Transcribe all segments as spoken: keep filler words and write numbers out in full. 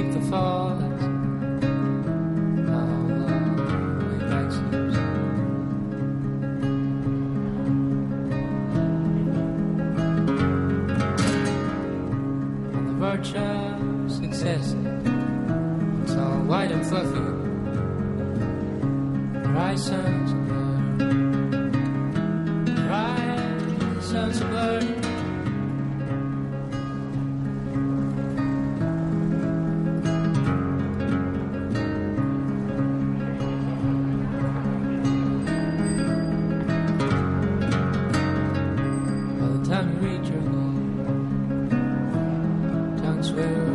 keep the thought. Success, it's all light and fluffy, dry suns of blood, dry suns of blood. By the time you reach your goal, tongues will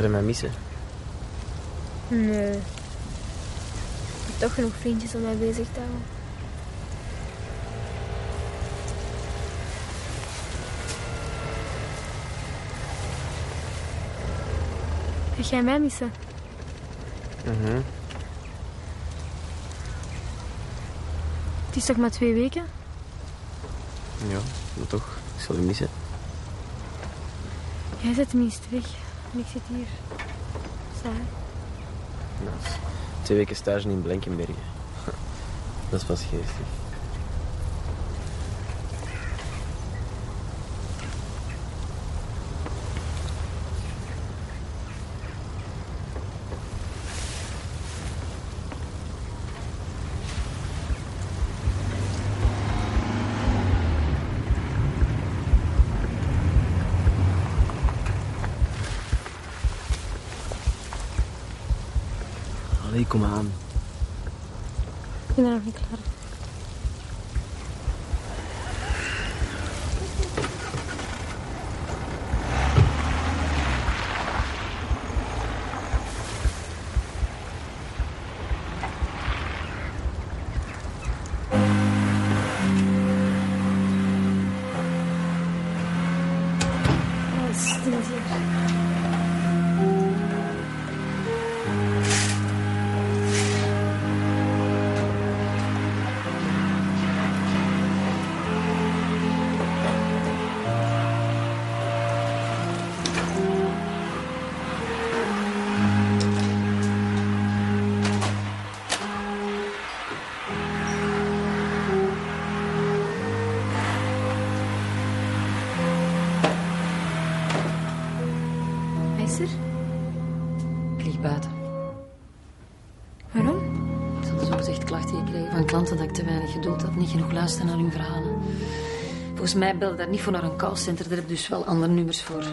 Heb je mij missen? Nee. Ik heb toch genoeg vriendjes om mij bezig te houden. Heb jij mij missen? Mhm. Het is toch maar twee weken? Ja, maar toch. Ik zal je missen. Jij zit tenminste weg. En ik zit hier. Saai. Nou, twee weken stage in Blankenbergen. Dat is pas geestig. Allee, kom aan. Ik ben er nog niet klaar. Ik lig buiten. Waarom? Ik had zogezegd klachten gekregen van klanten dat ik te weinig geduld had, niet genoeg luisteren naar hun verhalen. Volgens mij belde daar niet voor naar een callcenter, daar heb ik dus wel andere nummers voor.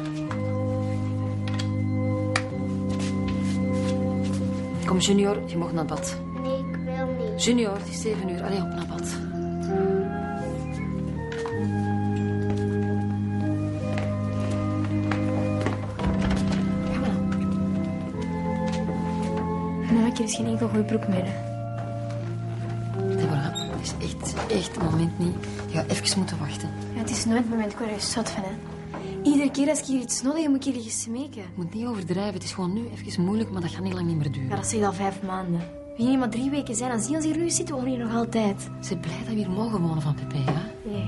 Kom, Junior, je mag naar bad. Nee, ik wil niet. Junior, het is zeven uur, allee, op naar bad. Ik heb geen enkel goede broek meer. Deborah, het is echt, echt het moment niet. Je gaat even moeten wachten. Ja, het is nooit het moment, ik word er zot van. Hè. Iedere keer als ik hier iets nodig heb, moet ik hier smeken. Je moet niet overdrijven, het is gewoon nu even moeilijk, maar dat gaat niet lang niet meer duren. Ja, dat zit al vijf maanden. We hier maar drie weken zijn, dan zien we ons hier nu zitten, we wonen hier nog altijd. Ze blij dat we hier mogen wonen van Pepe, ja? Nee.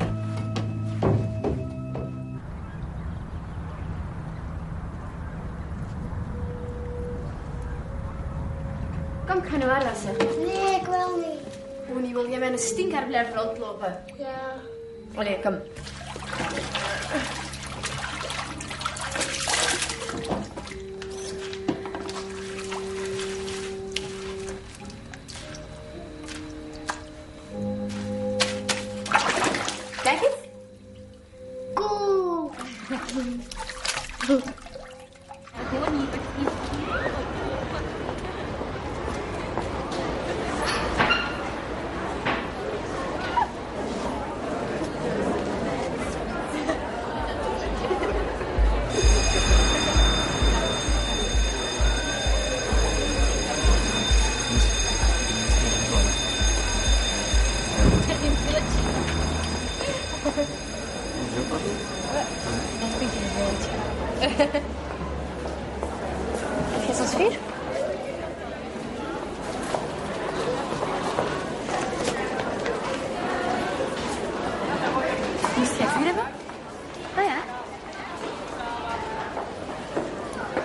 Kom, ik ga nu aanlassen. Nee, ik wil niet. Hoe niet? Wil jij met een stinker blijven rondlopen? Ja. Allee, kom. Kijk eens. Cool.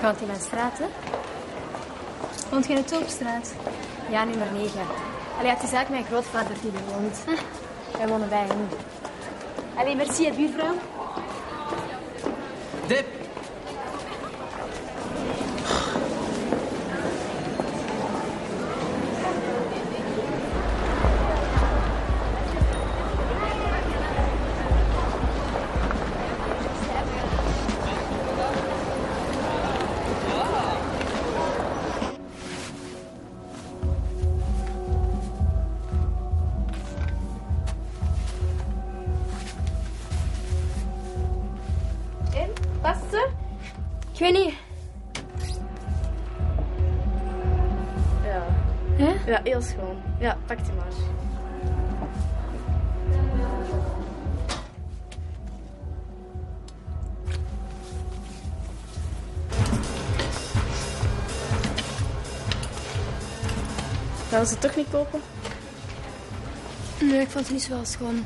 Je woont in mijn straat, hè? Woont je in de Tulpstraat? Ja, nummer negen. Allee, het is eigenlijk mijn grootvader die er woont. Huh? Wij wonen bij hem. Allee, merci, hè, buurvrouw. Deb! Ik weet niet. Ja. Hè? Huh? Ja, heel schoon. Ja, pak die maar. Gaan ze het toch niet kopen? Nee, ik vond het niet zo wel schoon.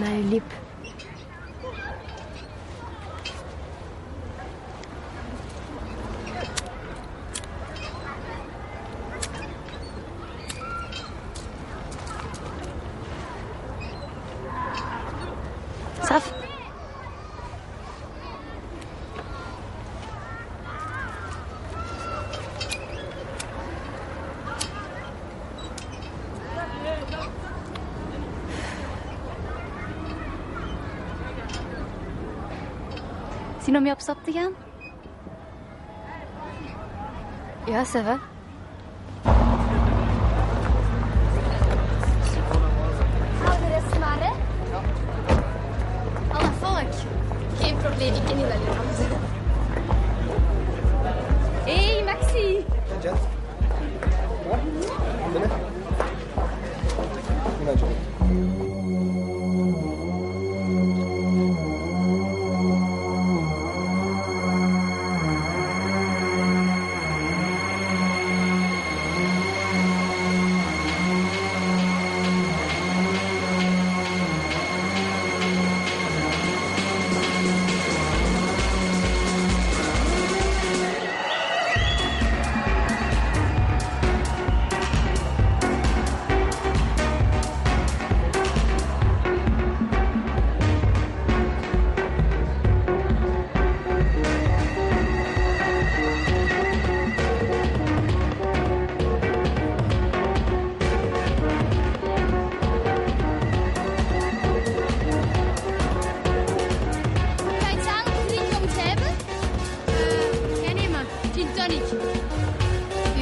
Mijn lip. Saf. Zin om mee op stap te gaan? Ja, ça va. Hou de rest maar, hè? Ja. Alle volk. Geen probleem, ik ken niet alleen anders. Hé, hey, Maxi. Ja,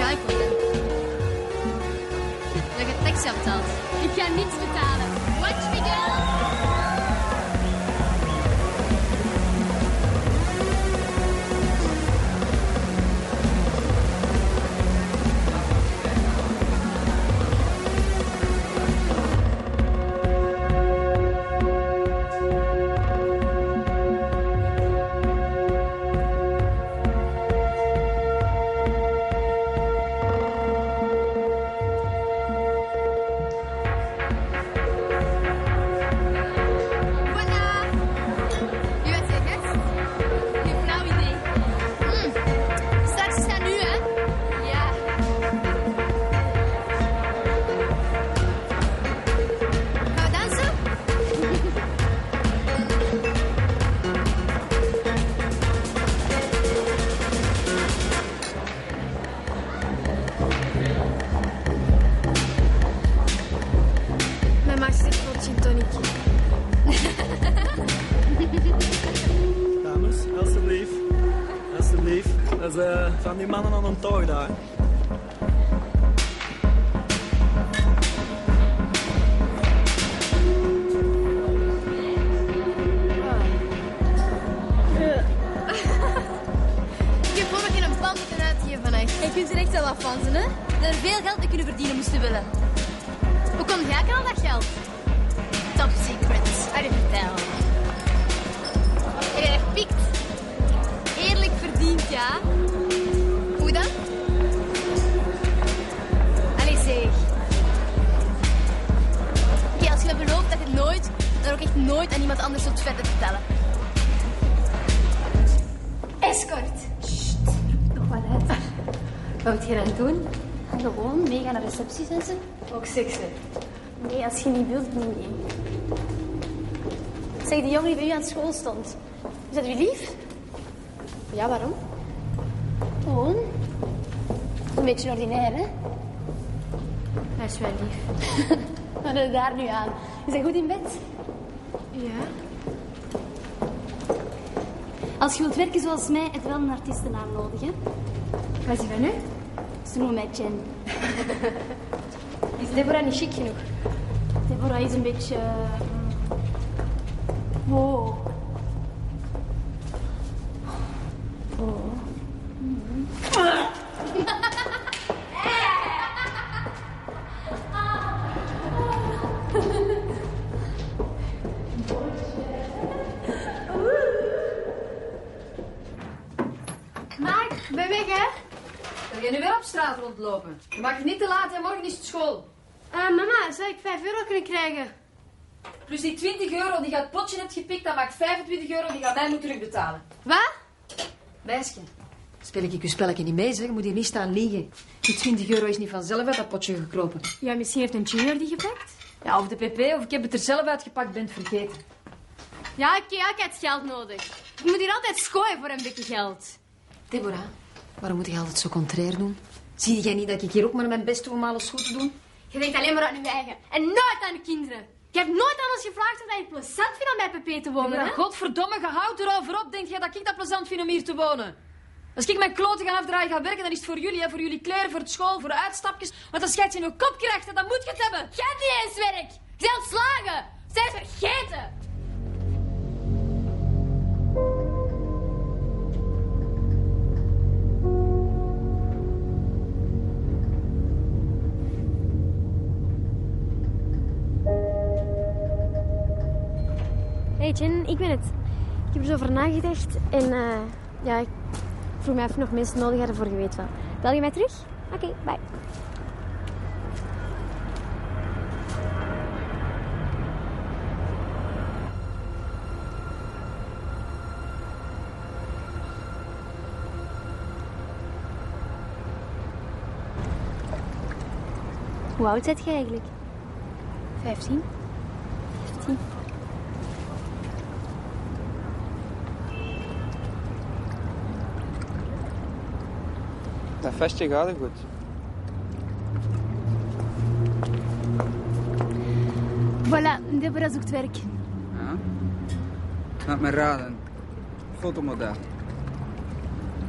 ga ik worden. Dat je taxi betaalt. Ik ga niets betalen. Watch me go! Van die mannen aan een toog daar. Ik heb gewoon nog in een pand moeten uitgeven vannacht. Je kunt er echt wel wat van zijn, hè? Dat er veel geld te kunnen verdienen moesten willen. Hoe kom jij aan dat geld? Top secret. Allee, vertel. Ik ben echt piekt. Eerlijk verdiend, ja. Nooit aan iemand anders tot verder vertellen. Escort. Sst, nog wat uit. Wat moet je dan doen? Gewoon meegaan naar recepties en zo. Ook seksen? Nee, als je niet wilt, niet mee. Zeg, die jongen die bij u aan school stond. Is dat u lief? Ja, waarom? Gewoon. Een beetje ordinair, hè? Hij is wel lief. Wat is daar nu aan? Is hij goed in bed? Ja. Als je wilt werken zoals mij, heb je wel een artiestennaam nodig, hè? Waar is die van u? Ze noemen mij Jen. Is Deborah niet chic genoeg? Deborah is een beetje... Wow. Wow. Mm-hmm. Rondlopen. Je mag je niet te laat en morgen is het school. Uh, mama, zou ik vijf euro kunnen krijgen? Plus die twintig euro die je het potje hebt gepikt, dat maakt vijfentwintig euro die gaat mij moeten terugbetalen. Wat? Meisje, speel ik je spelletje niet mee, zeg. Je moet hier niet staan liegen. Die twintig euro is niet vanzelf uit dat potje gekropen. Ja, misschien heeft een junior die gepakt? Ja, of de pp, of ik heb het er zelf uitgepakt, ben het vergeten. Ja, oké, ja, ik heb het geld nodig. Ik moet hier altijd schooien voor een beetje geld. Deborah, waarom moet je altijd zo contrair doen? Zie jij niet dat ik hier ook maar mijn best doe om alles goed te doen? Je denkt alleen maar aan je eigen en nooit aan de kinderen. Je hebt nooit aan ons gevraagd of dat je het plezant vindt om bij Pepe te wonen. Ja, godverdomme, gehoud erover op. Denk jij dat ik dat plezant vind om hier te wonen? Als ik mijn kloten ga afdraaien, ga werken, dan is het voor jullie. Hè? Voor jullie kleren, voor het school, voor de uitstapjes. Want als jij het in je kop krijgt, dan moet je het hebben. Jij hebt niet eens werk. Je bent ontslagen. Je bent vergeten. Hey Jen, ik ben het. Ik heb er zo over nagedacht en uh, ja, ik vroeg mij even nog mensen nodig hadden voor je weet wel. Bel je mij terug? Oké, okay, bye. Hoe oud bent jij eigenlijk? Vijftien. Vijftien. Dat vestje gaat er goed. Voilà, Deborah zoekt werk. Ja. Laat me raden. Fotomodel.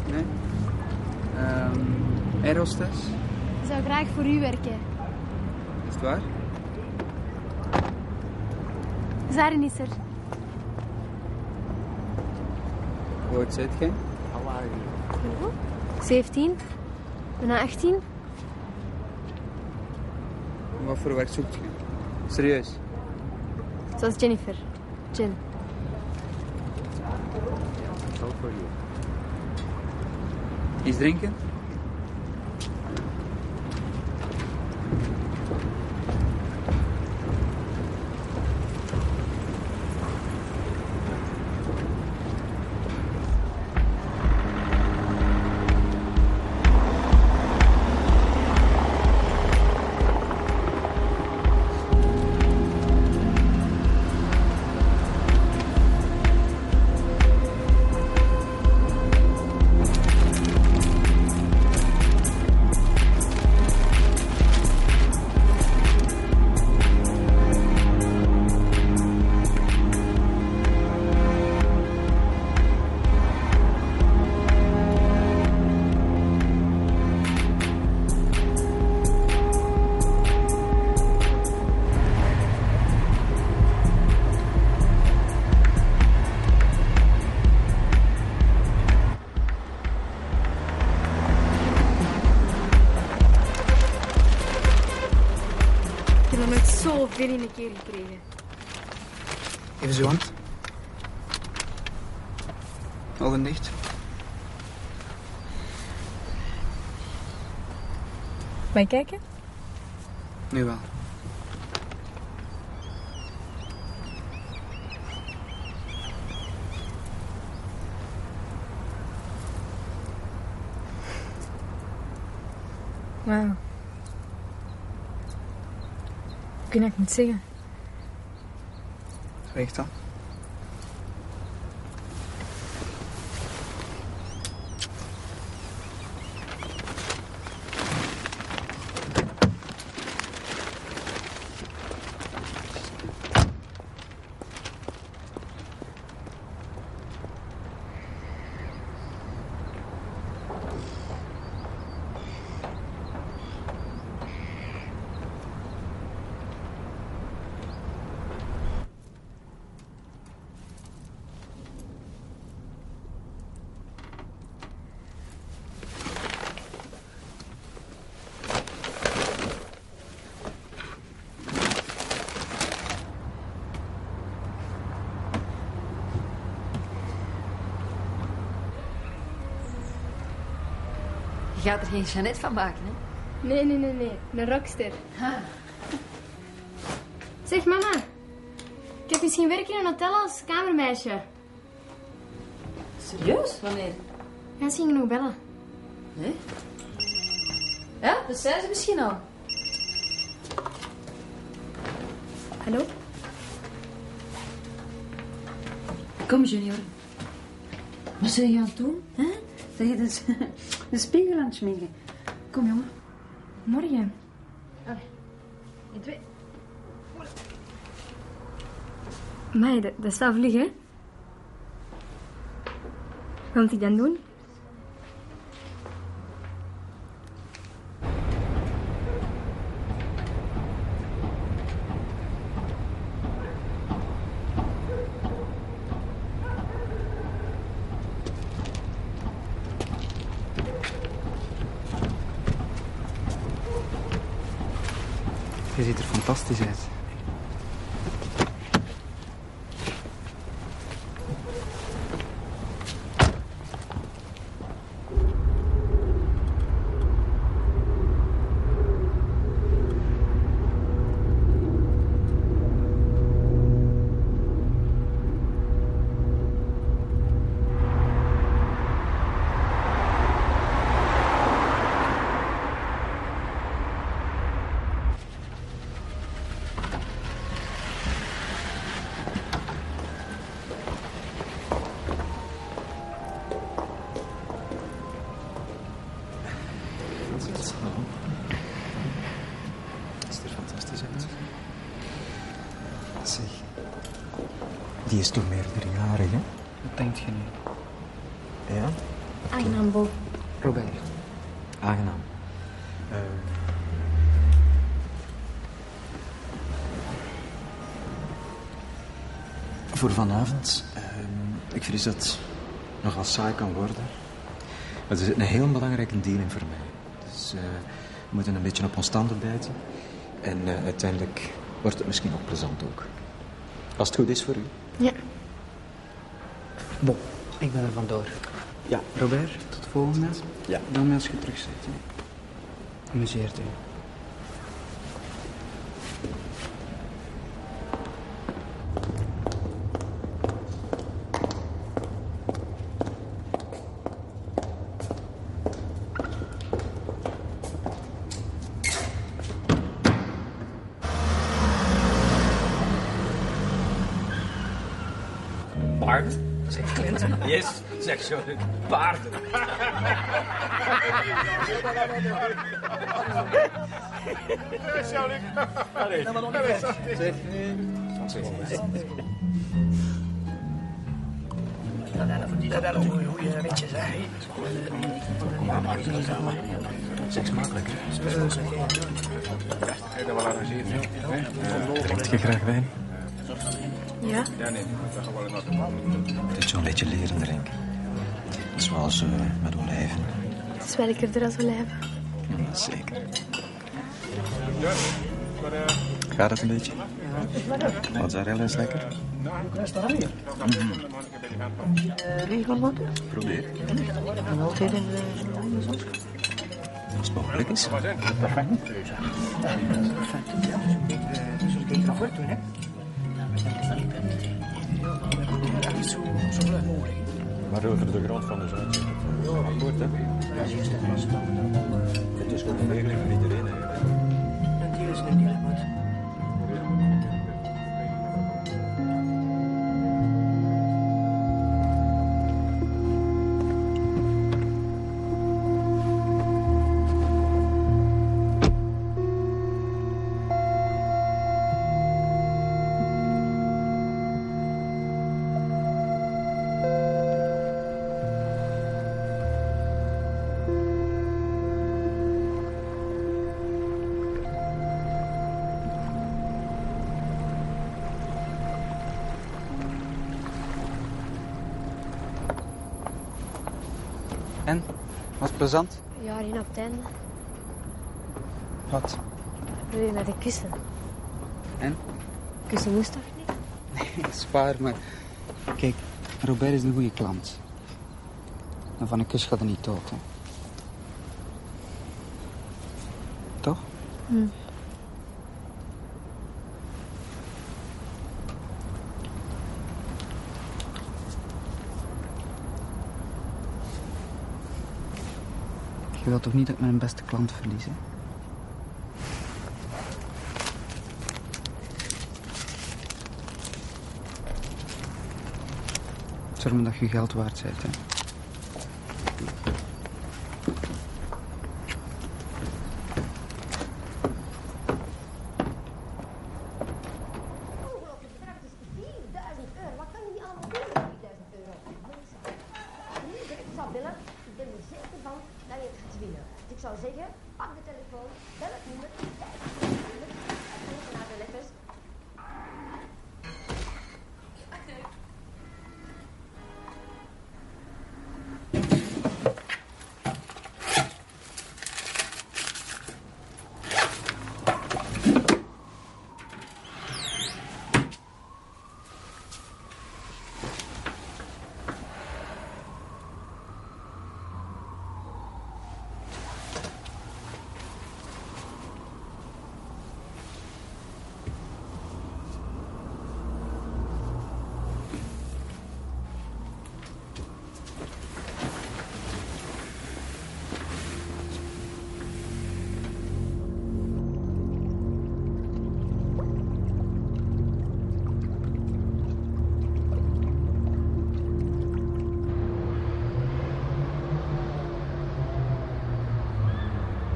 Nee? Um, Aerostars? Ik zou graag voor u werken. Is het waar? Zarin is er. Hoe oud zit je? zeventien. Bijna achttien. Wat voor werk zoekt je? Serieus? Zoals Jennifer. Jen. All for you. Iets drinken? Veel in een keer gekregen. Even zo hand. Ogen dicht. Mag ik kijken? Nu wel. Wauw. Ik weet niet wat ik moet zeggen. Zeg dan. Je gaat er geen Jeannette van maken, hè? Nee, nee, nee, nee. Een rockster. Ha. Zeg, mama. Ik heb misschien werk in een hotel als kamermeisje. Serieus? Wanneer? Ja, ze ging nog bellen. Nee? Ja, dat zijn ze misschien al. Hallo? Kom, junior. Wat zijn je aan het doen, hè? Dat je dus de spiegel aan het schminken. Kom, jongen. Morgen. Allee. In twee. Amai, dat, dat is wel vlug, hè? Wat moet ik dan doen? Je ziet er fantastisch uit. Zeg, die is toch meerderjarig, hè? Dat denkt je niet. Ja? Okay. Aangenaam, Bo. Robert. Aangenaam. Um, voor vanavond, um, ik vrees dat het nogal saai kan worden. Het is een heel belangrijke dealing voor mij. Dus uh, we moeten een beetje op ons tanden bijten. En uh, uiteindelijk wordt het misschien ook plezant ook. Als het goed is voor u. Ja. Bo, ik ben er vandoor. Ja, Robert, tot de volgende. Ja. Dan als je terug zit. Amuseert u. Paard, zegt Clint. Yes, zegt zo. Paarden. Dat is een goeie ritjes, hè. Seks makkelijk, hè. Heb je dat wel arrangeerd, hè? Drinkt je graag wijn? Ja? Ja, nee. Het is zo'n beetje leren drinken. Zoals uh, met olijven. Het is welkerder als olijven. Ja, zeker. Gaat het een beetje? Ja. Mozzarella is lekker. Mm-hmm. Regelmatig? Probeer. En altijd in de zon. Als het mogelijk is. Perfect. Perfect, ja. Dus ik kijk naar voren toe, hè. Zo blij mogelijk. Maar over de grond van de zon. Ja, goed, hè? Het is goed mogelijk voor iedereen. En die is niet helemaal. En? Was het plezant? Ja, één op het einde. Wat? Wil je naar de kussen? En? Kussen moest toch niet? Nee, dat is waar, maar... Kijk, Robert is een goede klant. En van een kus gaat hij niet dood, hè. Toch? Hm. Je wilt toch niet dat ik mijn beste klant verlies, hè? Zorg maar dat je geld waard bent, hè? Ik zou zeggen, pak de telefoon, bel het nummer, kijk naar de letters.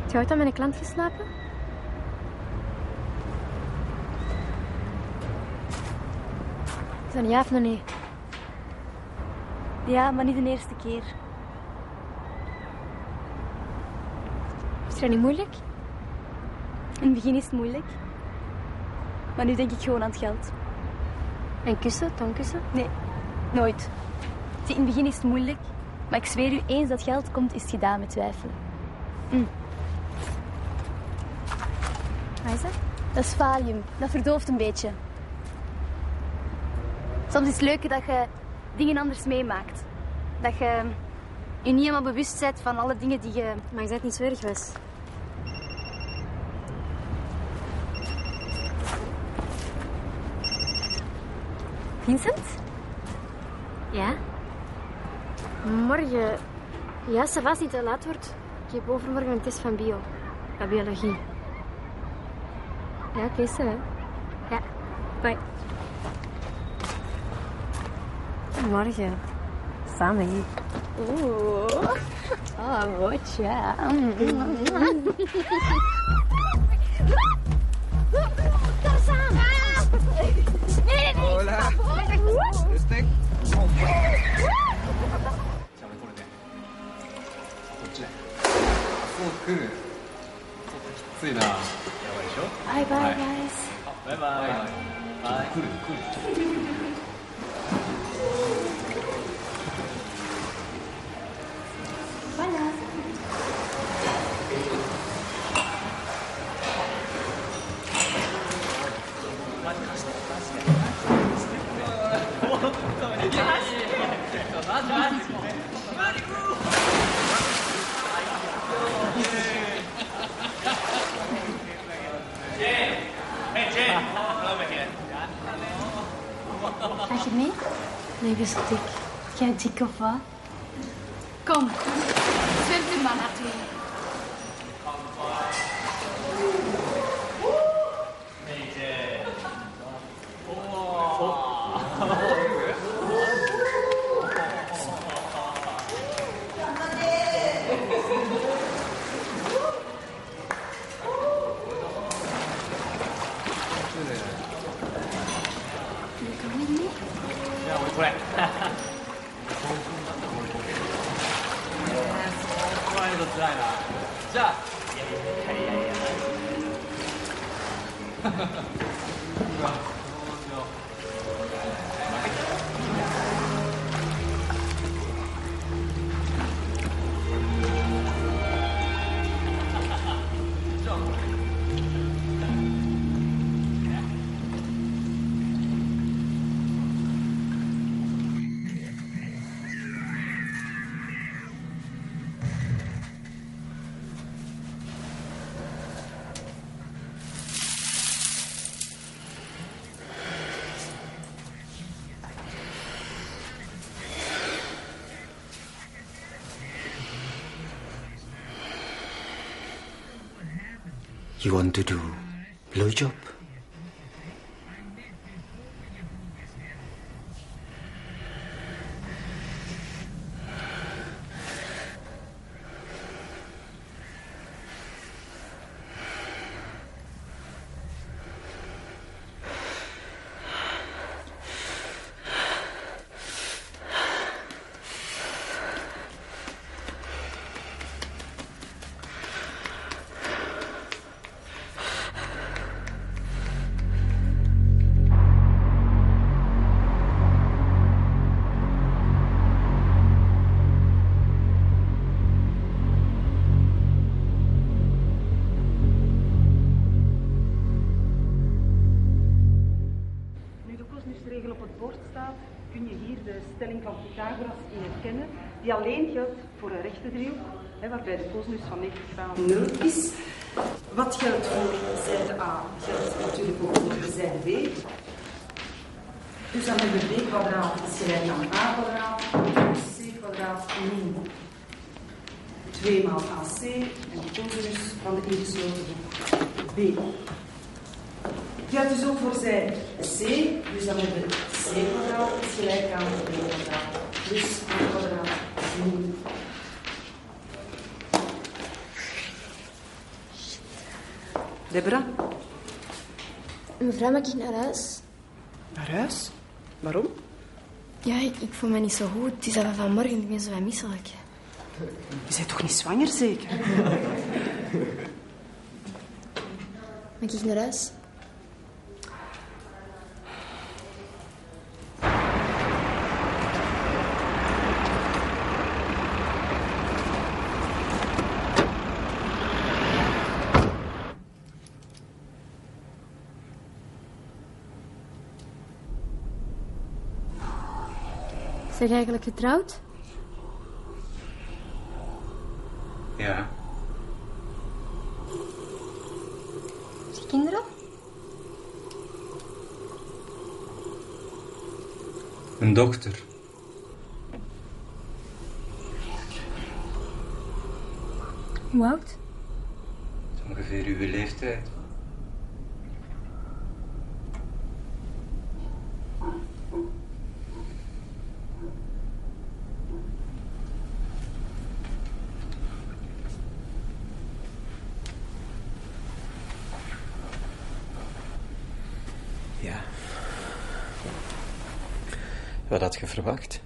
Heb je ooit aan mijn klant geslapen? Is dat een ja of een nee? Ja, maar niet de eerste keer. Is niet moeilijk? In het begin is het moeilijk. Maar nu denk ik gewoon aan het geld. En kussen, tongkussen? Nee, nooit. Zie, in het begin is het moeilijk. Maar ik zweer u, eens dat geld komt, is het gedaan met twijfelen. Mm. Wat is dat? Dat is valium. Dat verdooft een beetje. Soms is het leuker dat je dingen anders meemaakt. Dat je je niet helemaal bewust bent van alle dingen die je... Maar je bent niet zo erg was. Vincent? Ja? Morgen... Ja, ça va, als niet te laat wordt. Ik heb overmorgen een test van bio. Ja, biologie. Ja, oké, zo hè. Ja. Bye. Morgen. Samen hier. Oeh. Oh, wat ja. Kom samen. Nee, nee, hola. Rustig. Bye bye guys. Bye bye. Bye. Cool, cool. Ga je mee? Nee, best dik. Jij dik of wat? Kom, zwerf je maar naartoe. You want to do blowjob? Die alleen geldt voor een rechte driehoek, hè, waarbij de cosinus van negentig graden nul is. Wat geldt voor zijde A, geldt natuurlijk ook voor zijde B. Dus dan hebben we B kwadraat is gelijk aan A kwadraat, C kwadraat min twee maal A C en de cosinus van de ingesloten hoek B. Geldt dus ook voor zijde C, dus dan hebben we C kwadraat is gelijk aan B kwadraat plus A kwadraat. Deborah? Mevrouw, mag ik naar huis? Naar huis? Waarom? Ja, ik, ik voel me niet zo goed. Het is dat vanmorgen, ik ben zo misselijk. Je bent toch niet zwanger, zeker? ¿Me ignorás? Zijn jullie eigenlijk getrouwd? Ja. Heb je kinderen? Een dochter. Hoe oud? Ongeveer uw leeftijd. Wat had je verwacht?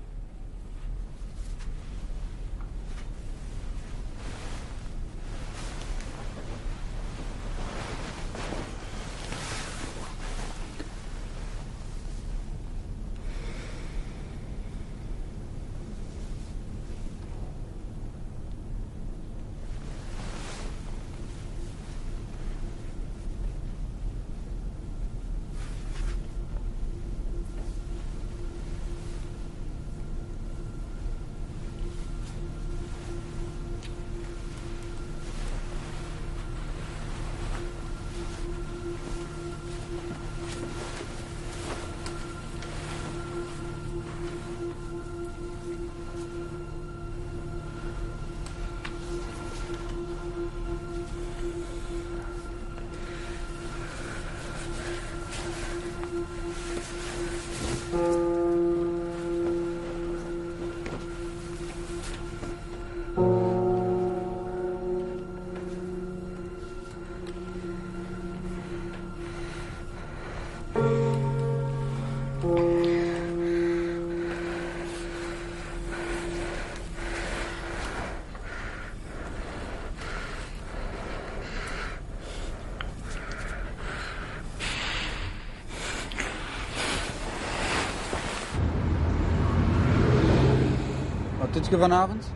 Wat doet je vanavond?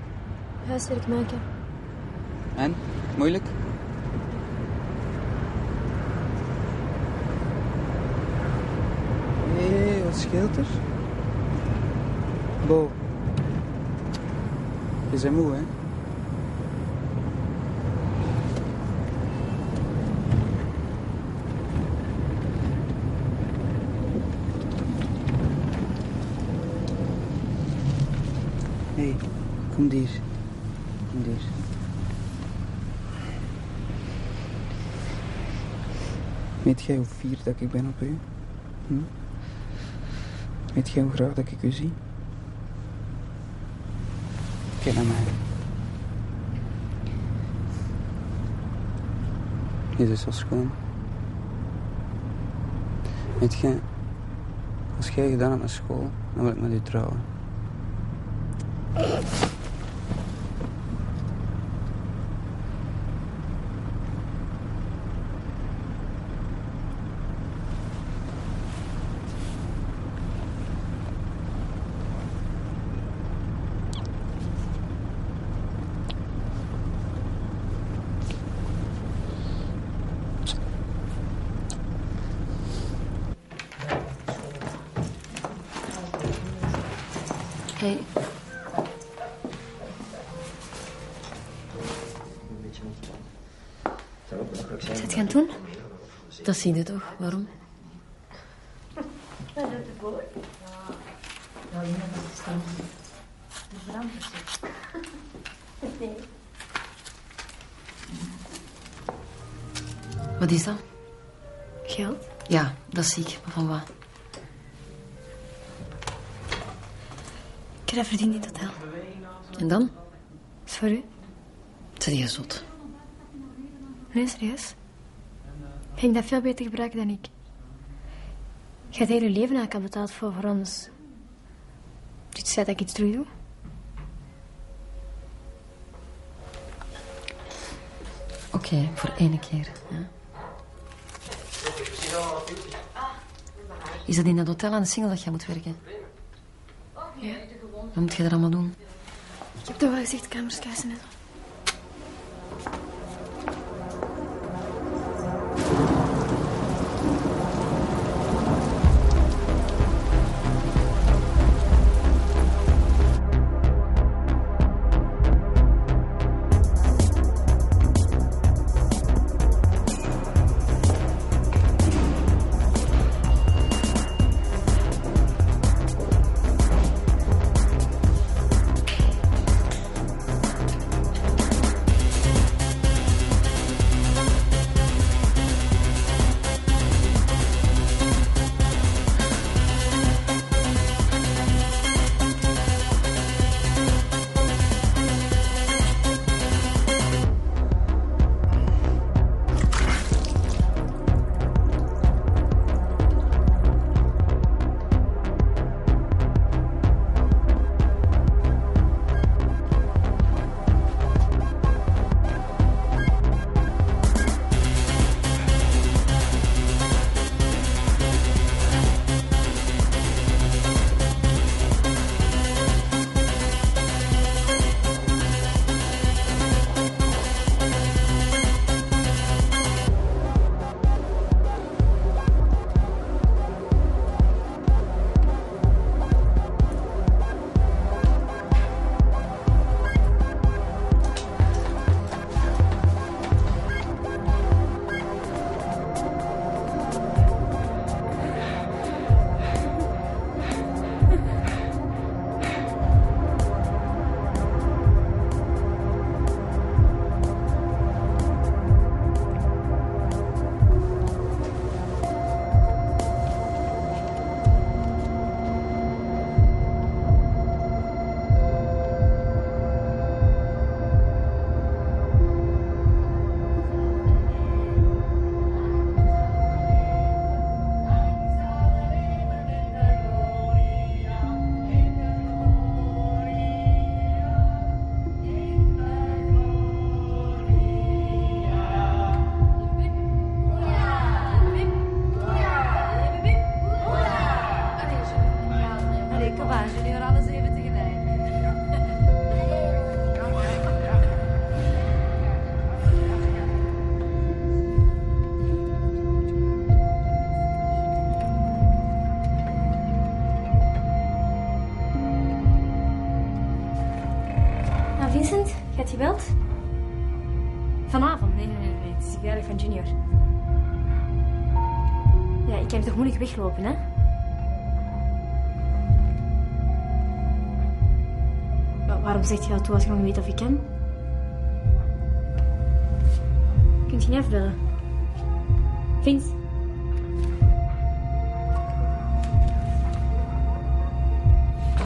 Huiswerk maken. En? Moeilijk? Hé, hey, wat scheelt er? Bo. Je bent moe, hè? Hey, kom hier. Kom hier. Weet jij hoe fier dat ik ben op u? Hm? Weet jij hoe graag dat ik u zie? Kijk naar mij. Dit is zo schoon. Weet jij, als jij gedaan hebt met school, dan wil ik met u trouwen. Hey. Wat is het gaan doen? Dat zie je toch, waarom? Dat doet de boer. Nou, hier hebben we staan. De verandert nee. Wat is dat? Geld? Ja, dat zie ik, maar van wat? Ik heb verdiend in het hotel. En dan? Is voor u? Zit je zot? Nee, serieus. Ik ging dat veel beter gebruiken dan ik. Je hebt het hele leven aan kan betaald voor, voor ons. Dit zei dat ik iets terug doe. Oké, okay, voor één keer. Ja. Is dat in dat hotel aan de Singel dat jij moet werken? Ja. Wat moet jij daar allemaal doen? Ik heb toch wel gezegd, kamers kuisen net. Vincent, gaat je belt? Vanavond? Nee, nee, nee, nee. Het is de verjaardag van Junior. Ja, ik kan toch moeilijk weglopen, hè? Maar waarom zegt je dat toe als je nog niet weet of ik kan? Kunt je niet afbellen? Vince?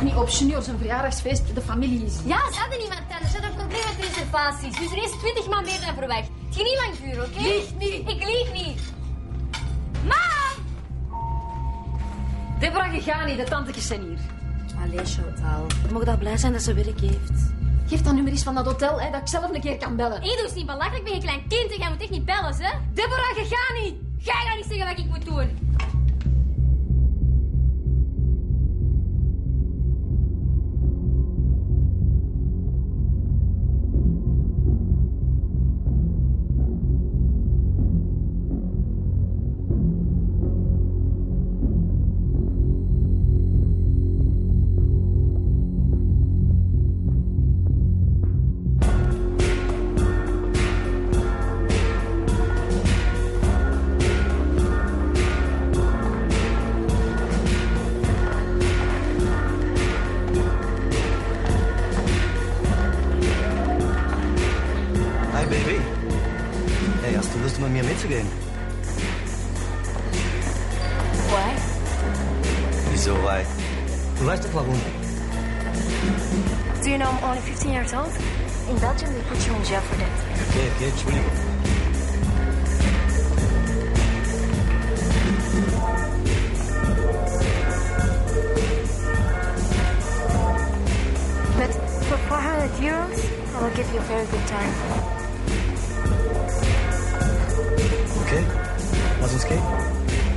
Niet op Junior zijn verjaardagsfeest bij de familie is. Ja, ze hadden niemand anders. Ze hadden een probleem met de reservaties. Dus er is twintig man meer dan verwacht. Het ging niet lang duren, oké? Okay? Lieg niet. Ik lieg niet. Mam! Deborah, je gaat niet. De tantekjes zijn hier. Allee, Chantal. Je mag dat blij zijn dat ze werk heeft. Geef dat nummer eens van dat hotel, hè, dat ik zelf een keer kan bellen. Ik doe het niet belachelijk. Ik ben een klein kind en jij moet echt niet bellen, hè? Deborah, je gaat niet. Jij gaat niet zeggen wat ik moet doen. Do you know I'm only fifteen years old? In Belgium, they put you in jail for that. Okay, okay, twenty-one. But for four hundred euros, I will give you a very good time. Okay, let's escape.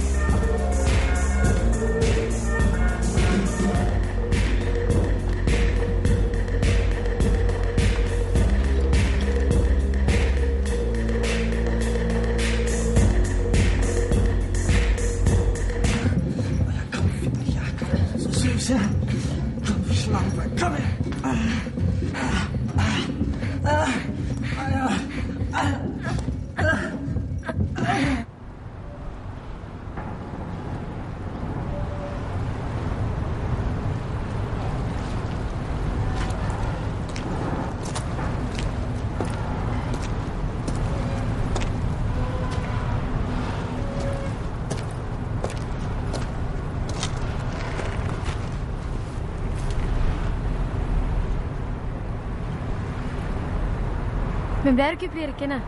Mijn werk heb leren kennen.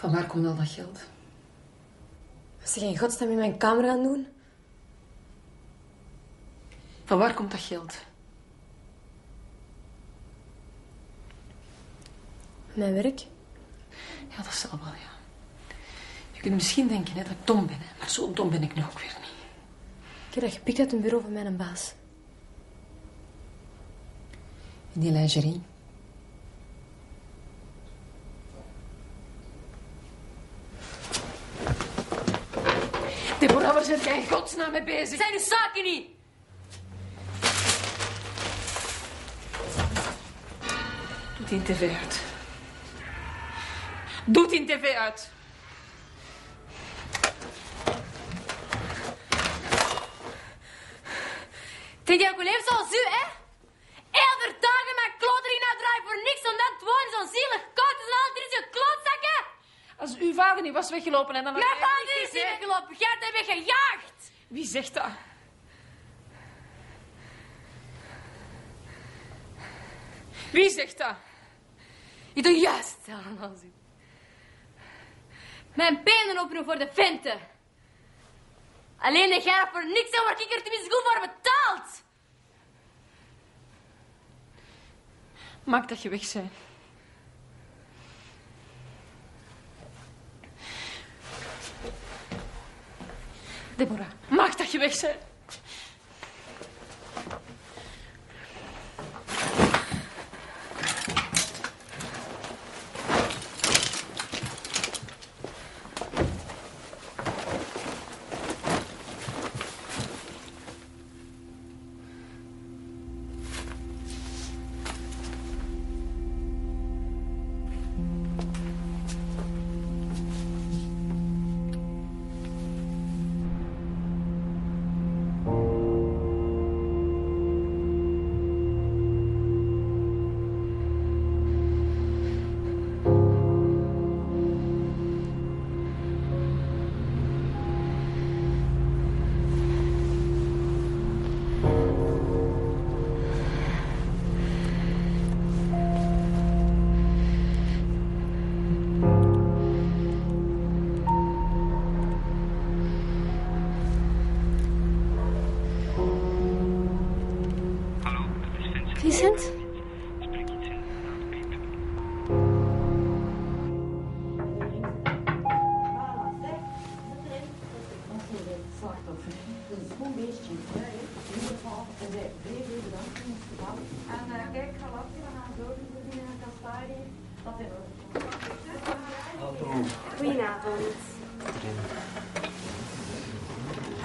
Van waar komt al dat geld? Als ze geen godsnaam in mijn kamer gaan doen. Van waar komt dat geld? Mijn werk? Ja, dat zal wel, ja. Je kunt misschien denken hè, dat ik dom ben, hè, maar zo dom ben ik nu ook weer niet. Ik heb dat gepikt uit een bureau van mijn baas. In die lingerie. Deborah, waar zijn jij in godsnaam mee bezig? Zijn uw zaken niet! Doe die tv uit. Doe die tv uit. Denk jij ook leven zoals u, hè? Elke dagen mijn kloterin uitdraaien voor niks omdat het wonen zo'n zielig koud is en altijd zo'n klootzakken! Als uw vader niet was weggelopen en dan... Mijn vader is niet weggelopen. Jij hebt hem weggejaagd. Wie zegt dat? Wie zegt dat? Je doet juist hetzelfde als u. Mijn benen openen voor de venten. Alleen de jij voor niks en word ik er tenminste goed voor betaald. Maak dat je weg bent. Deborah, mag dat je weg bent. Vincent? Goedenavond.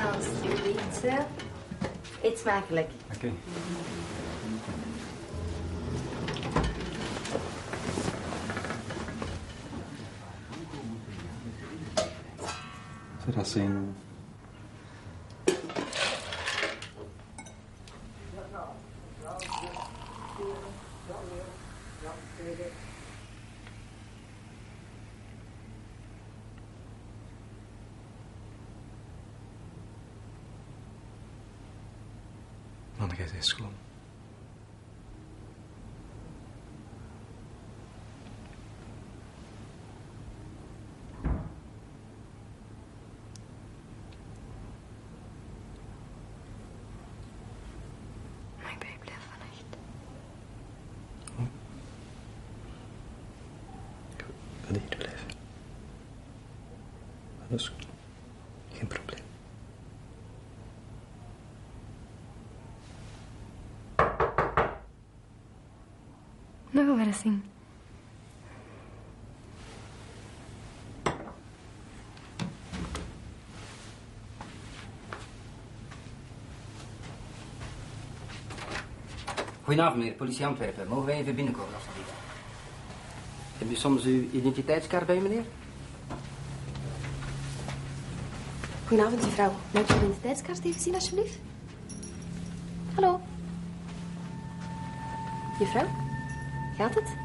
Alsjeblieft. Eet smakelijk. Oké. Dat zijn... Man, jij bent schoon. Ik ben blij van pues geen probleem. Nog een verrassing. Goedenavond, meneer, politie Antwerpen. Mogen wij even binnenkomen, alsjeblieft? Heb u soms uw identiteitskaart bij, meneer? Goedenavond, mevrouw. Mag je uw identiteitskaart even zien, alsjeblieft? Hallo. Mevrouw? Gaat het?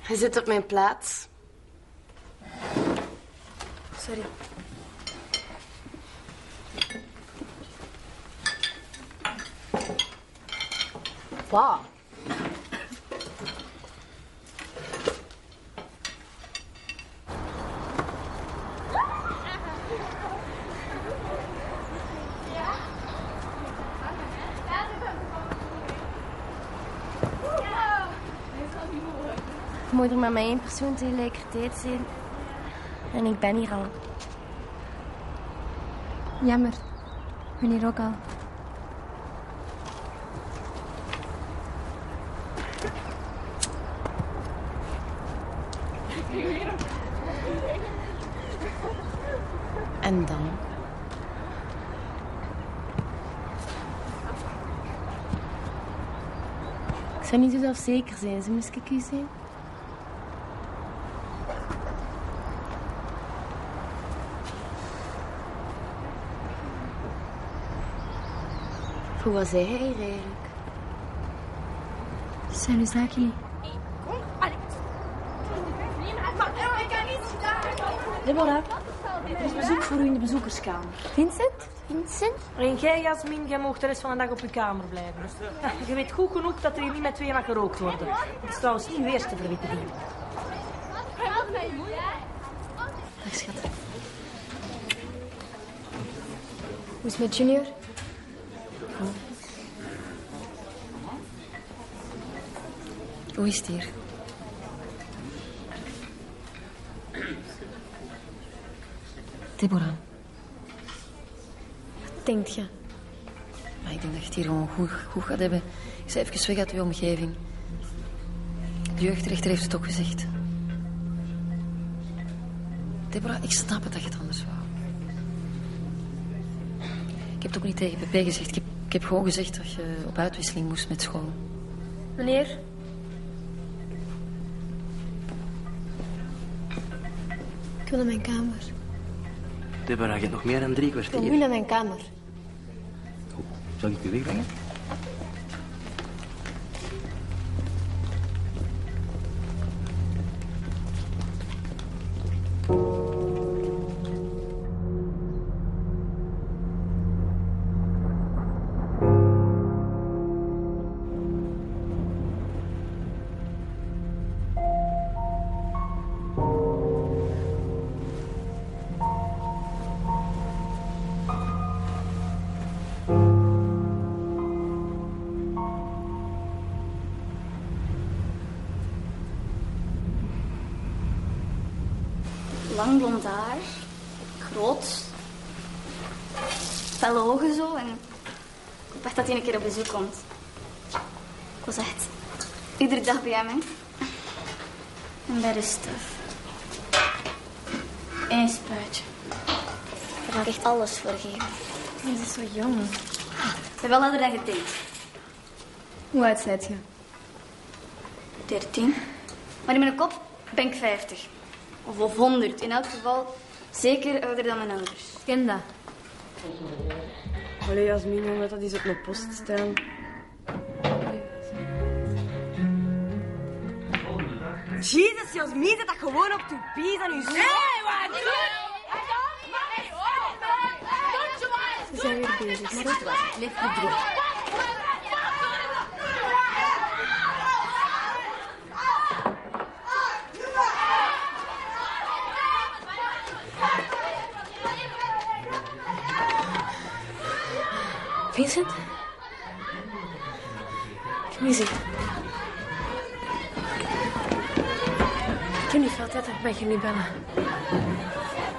Hij zit op mijn plaats. Sorry. Wauw. Moet er maar met één persoon tegelijkertijd zijn. En ik ben hier al. Jammer. Ik ben hier ook al. En dan? Ik zou niet zo zelfzeker zijn. Zo moest ik u zijn. Hoe was hij hier eigenlijk? Zijn we zaken niet? Kom, allez. Deborah, er is bezoek voor u in de bezoekerskamer. Vincent? Vincent? En jij, Jasmin, jij mag de rest van de dag op je kamer blijven. Je weet goed genoeg dat er hier niet met twee mag gerookt worden. Dat is trouwens niet uw eerste verwittiging. Dag, schat. Hoe is het met Junior? Hoe is het hier? Deborah. Wat denk je? Maar ik denk dat je het hier gewoon goed, goed gaat hebben. Ik zei even weg uit uw omgeving. De jeugdrechter heeft het ook gezegd. Deborah, ik snap het dat je het anders wou. Ik heb het ook niet tegen Pepe gezegd. Ik heb, ik heb gewoon gezegd dat je op uitwisseling moest met school. Meneer? Ik wil naar mijn kamer. Deborah, je hebt nog meer dan drie kwartier. Ik wil naar mijn kamer. Goed. Zal ik u wegbrengen? lang blond haar, groot, felle ogen zo. En ik hoop echt dat hij een keer op bezoek komt. Ik was echt iedere dag bij hem, hè. En bij de stof. Eén spuitje. Daar wil ik echt alles voor geven. Ze is zo jong. Ze is wel ouder dan gedenkt. Hoe oud zijt je? dertien. Maar in mijn kop ben ik vijftig. Of, of honderd. In elk geval zeker ouder dan mijn ouders. Ik ken dat. Allee, Jasmin, dat is op mijn post staan. Jezus, Jasmin, zet dat gewoon op de pies aan uw zin. Hé, wat doe je? Ze zijn weer bezig, maar dat was het. Leg je droog. Vincent? Kom eens zitten. Ik heb niet veel tijd, ik mag je niet bellen.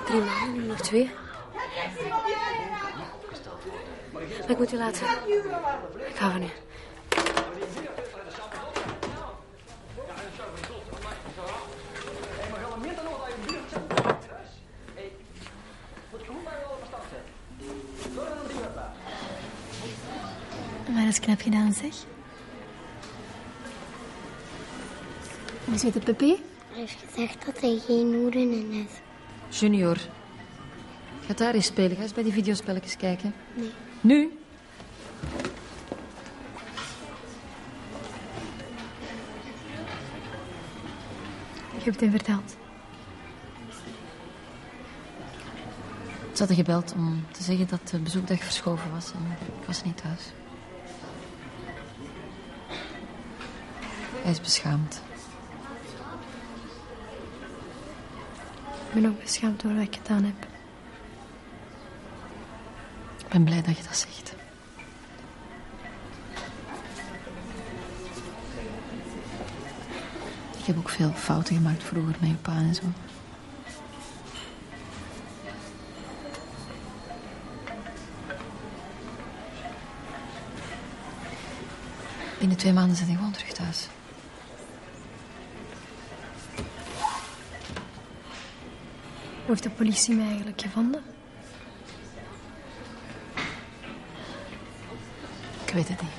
Drie maanden, nu nog twee. Maar ik moet je laten. Ik hou van u. Maar dat is knap gedaan, zeg. Hoe zit het, Pepe? Hij heeft gezegd dat hij geen hoeren in is. Junior, gaat daar eens spelen. Ga eens bij die videospelletjes kijken. Nee. Nu? Ik heb het hem verteld. Ze hadden gebeld om te zeggen dat de bezoekdag verschoven was en ik was niet thuis. Hij is beschaamd. Ik ben ook beschaamd door wat ik gedaan heb. Ik ben blij dat je dat zegt. Ik heb ook veel fouten gemaakt vroeger met je pa en zo. Binnen twee maanden zit ik gewoon terug thuis. Hoe heeft de politie mij eigenlijk gevonden? Ik weet het niet.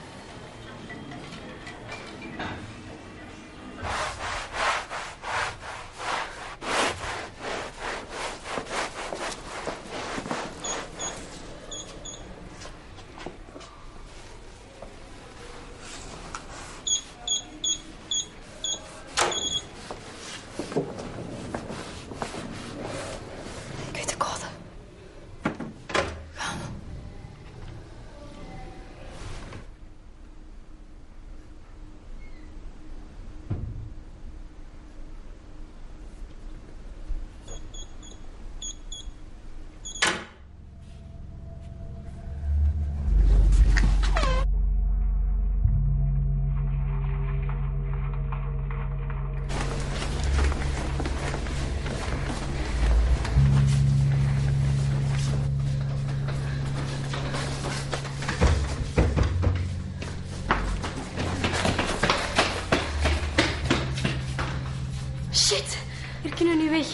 Shit, hier kunnen we nu weg.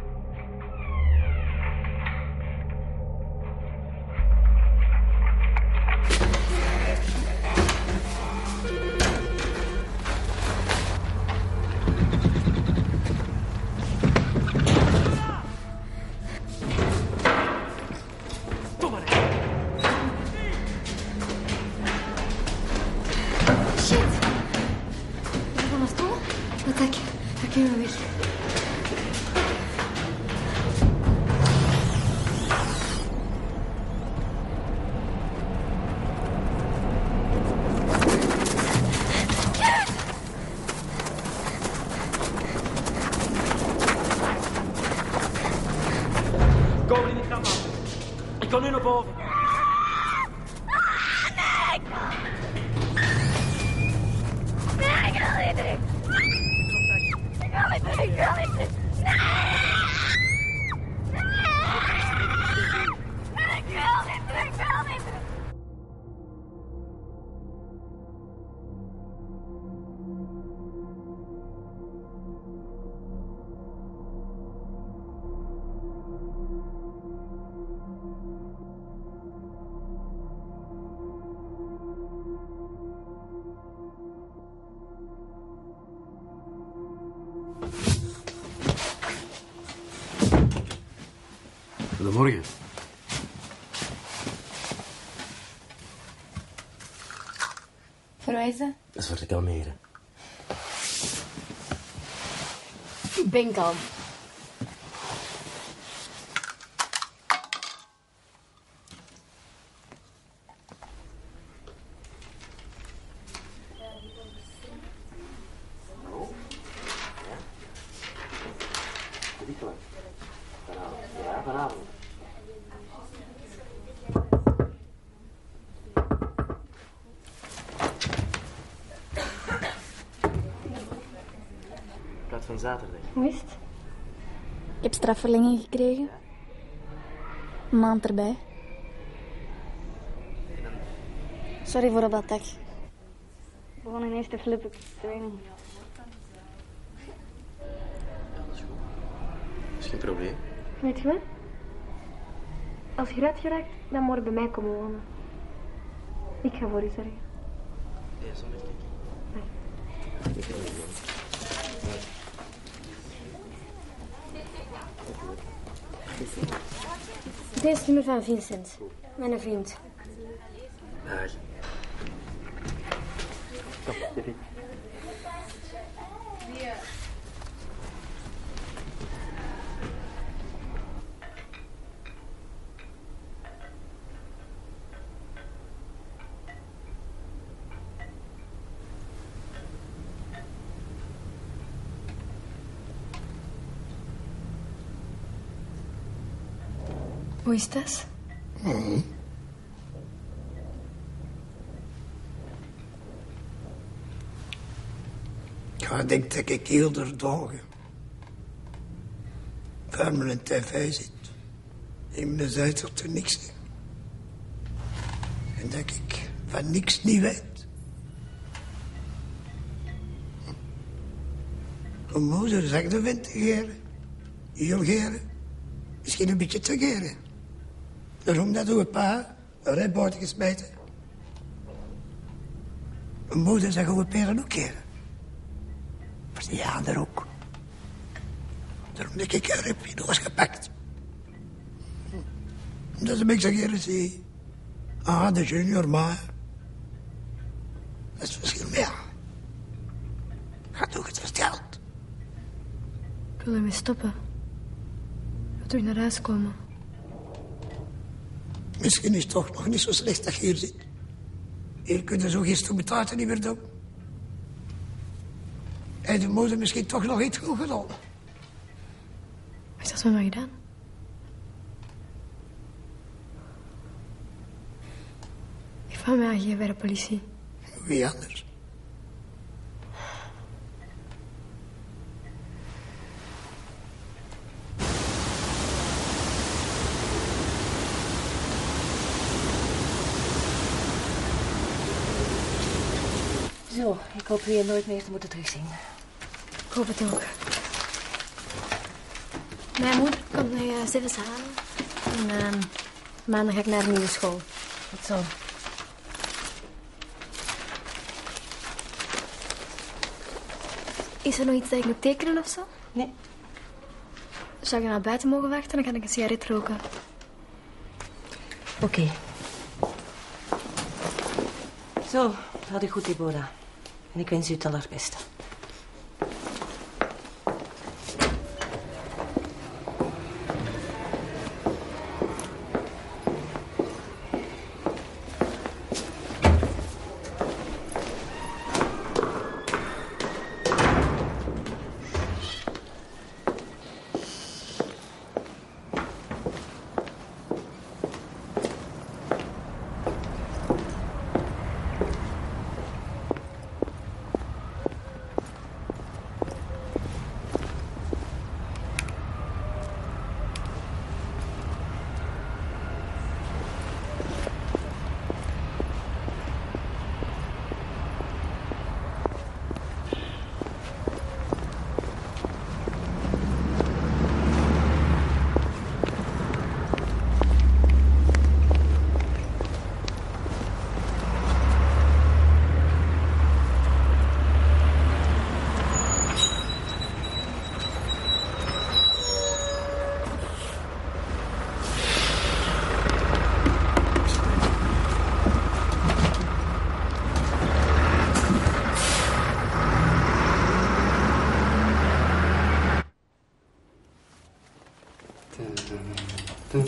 Nein, ich will nicht. Goedemorgen. Voor wat is dat? Dat is voor te kalmeren. Ik ben kalm. Van zaterdag. Hoe is het? Ik heb strafverlenging gekregen. Een maand erbij. Sorry voor op dat dag. Ik begon ineens te flippen. Ik weet niet. Ja, dat is goed. Dat is geen probleem. Weet je wat? Als je eruit geraakt, dan moet je bij mij komen wonen. Ik ga voor je zorgen. Ja, zo met kijk. Ik ga voor je zorgen. Dit is het nummer van Vincent, mijn vriend. Dag. ¿Cómo estás? Mm. Ik denk dat ik heel de dagen van mijn tv zit. In mijn tijd dat er niks is. En dat ik van niks niet weet. Mijn moeder zegt dat vindt te geren. Heel geren. Misschien een beetje te geren. Daarom dat uw pa een redboord gesmeten. Mijn moeder zag uw peren ook keren. Maar die ander ook. Daarom dat ik een rib in de was gepakt. Omdat ze me zeggen, zie. Ah, de junior, maar. Dat is het verschil meer. Gaat ook het verteld. Ik wil ermee stoppen. Ik wil terug naar huis komen. Misschien is het toch nog niet zo slecht dat je hier zit. Hier kun je zo geen stoemetaarten niet meer doen. En de moeder misschien toch nog iets goed gedaan. Wat is dat met mij gedaan? Ik vraag me aangeven bij de politie. Wie anders? Zo, ik hoop weer nooit meer te moeten terugzien. Ik hoop het ook. Mijn moeder komt nu uh, s'avonds halen. En uh, maandag ga ik naar de nieuwe school. Goed zo. Is er nog iets dat ik moet tekenen of zo? Nee. Zou ik naar buiten mogen wachten? Dan kan ik een sigaret roken. Oké. Okay. Zo, gaat u goed, Deborah. En ik wens u het allerbeste. Voilà.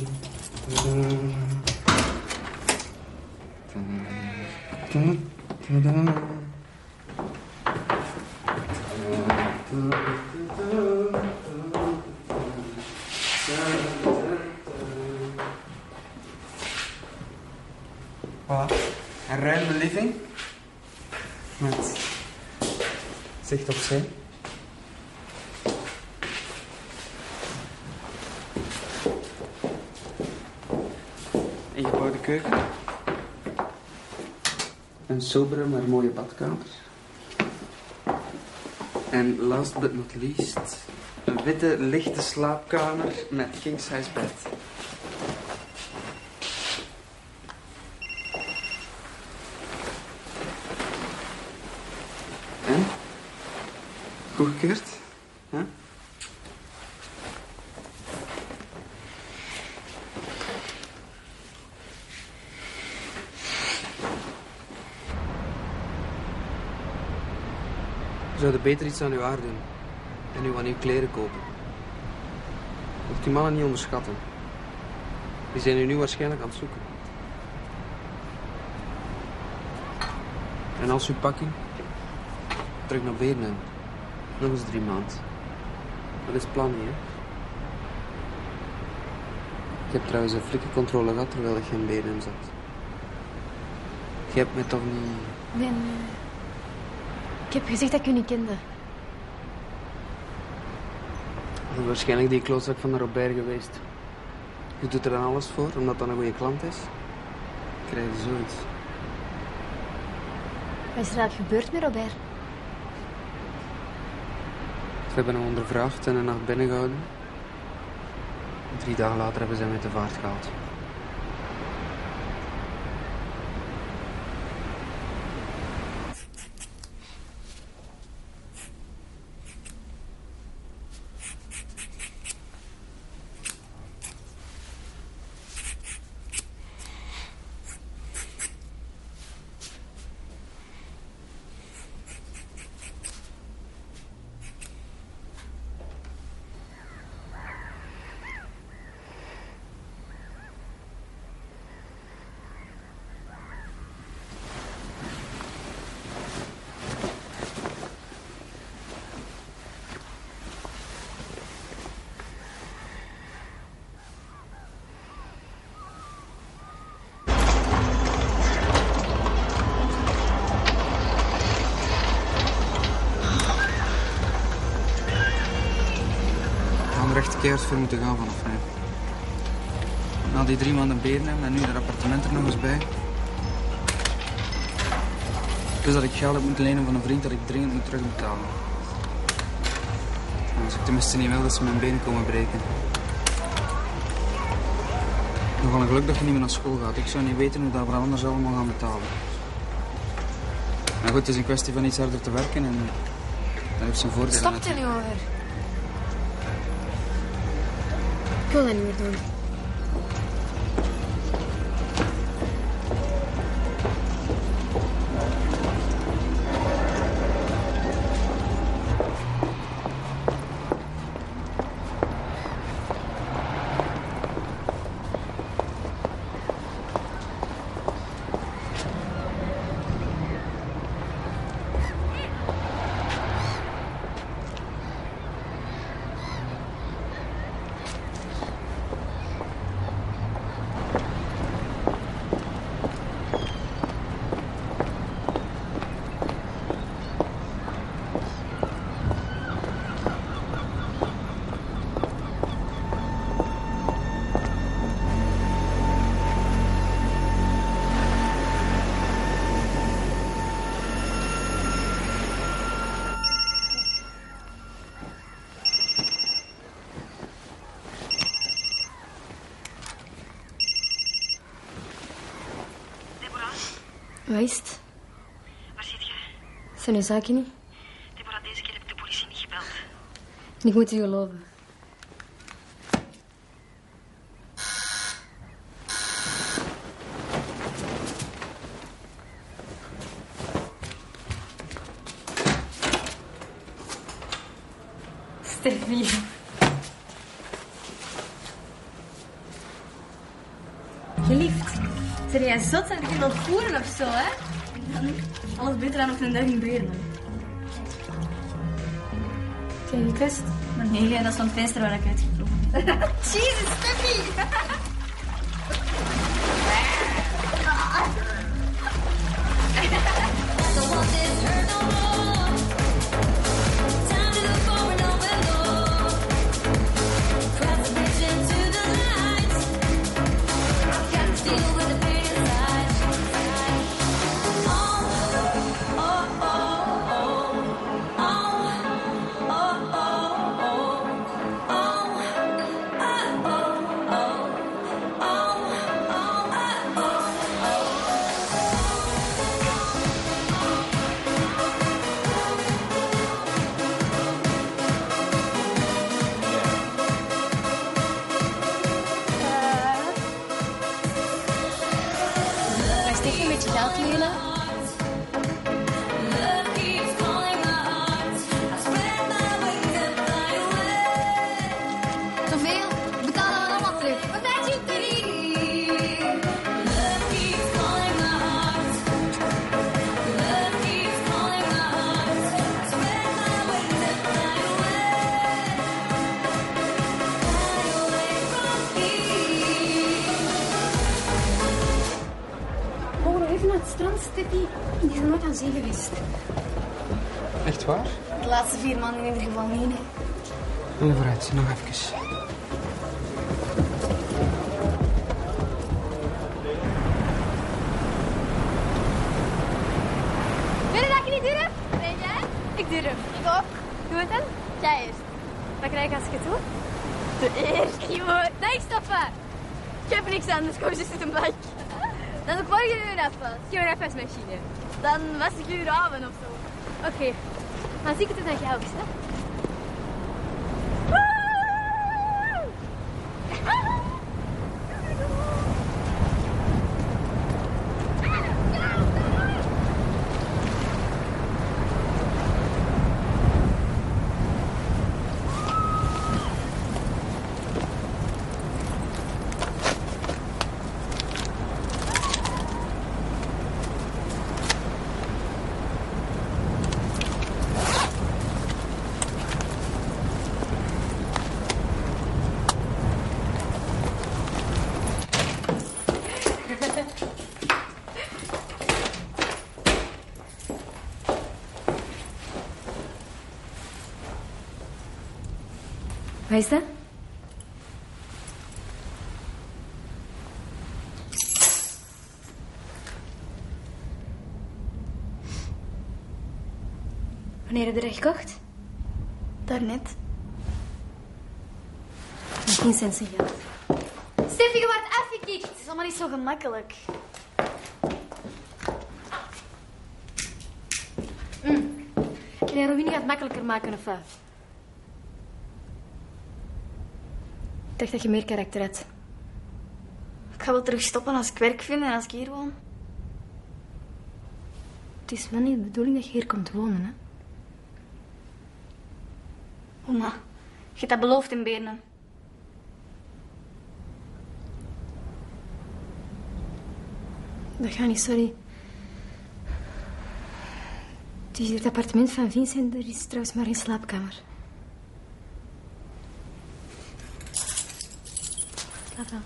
En ruim beleving met zicht op zee. Ingebouwde keuken. Een sobere maar mooie badkamer. En last but not least, een witte lichte slaapkamer met king-size bed. En? Goedgekeurd? Ja? Je zou beter iets aan uw haar doen en uw wanneer kleren kopen. Moet die mannen niet onderschatten. Die zijn u nu waarschijnlijk aan het zoeken. En als u pakking, terug naar Beernen. Nog eens drie maanden. Dat is plan niet, hè? Ik heb trouwens een flikkencontrole gehad terwijl ik in Beernen zat. Je hebt mij toch niet... Nee, nee. Ik heb gezegd dat ik u niet kende. Waarschijnlijk die klootzak van de Robert geweest. Je doet er dan alles voor, omdat dat een goede klant is. Krijg je zoiets. Wat is er eigenlijk gebeurd met Robert? Ze hebben hem ondervraagd en een nacht binnengehouden. Drie dagen later hebben ze hem uit de vaart gehaald. Keihard voor moeten gaan vanaf nu. Na die drie maanden Beernem en nu dat appartement er nog eens bij. Dus dat ik geld heb moeten lenen van een vriend dat ik dringend moet terugbetalen. Als ik tenminste niet wil dat ze mijn benen komen breken. Nogal een geluk dat je niet meer naar school gaat. Ik zou niet weten hoe dat we anders allemaal gaan betalen. Maar goed, het is een kwestie van iets harder te werken en dat heeft zijn voordelen. Stop er nu over. Ik wil dat niet meer doen. Wat is het? Waar zit je? Zijn uw zaken niet? Deborah, deze keer heb ik de politie niet gebeld. Ik moet u geloven. Stefie. geliefd. Zijn jij zot? Zijn er geen ontvoeren of zo, hè? Dan alles beter dan op een dag in Beurden. Heb je gekust? Maar nee, dat is van het venster waar ik uitgevlogen ben. Jezus, Steffi! Die zijn nooit aan zee geweest. Echt waar? De laatste vier maanden in ieder geval niet. Nee, vooruit, nog even. Wil je dat ik niet durf? Nee, jij? Ik durf. Ik ook. Doe het dan? Jij eerst. Wat krijg ik als ik het doe? De eerste, jongen. Nee, stop maar. Ik heb niks anders, kom, ze zit een bak. Dan doe ik morgen uw afwas. Ik heb een afwasmachine. Dan was ik uw ramen of zo. Oké. Okay. Maar zie ik het dan jou eens, hè? Wat is dat? Wanneer heb je dat gekocht? Daarnet. tien cent zijn geld. Steffi, je wordt afgekikt. Het is allemaal niet zo gemakkelijk. Mm. De heroïne gaat het makkelijker maken, of wat? Ik dacht dat je meer karakter hebt. Ik ga wel terug stoppen als ik werk vind en als ik hier woon. Het is wel niet de bedoeling dat je hier komt wonen, hè? Oma, je hebt dat beloofd in Beurne. Dat gaat niet, sorry. Het is hier het appartement van Vincent, er is trouwens maar geen slaapkamer. Laat aan.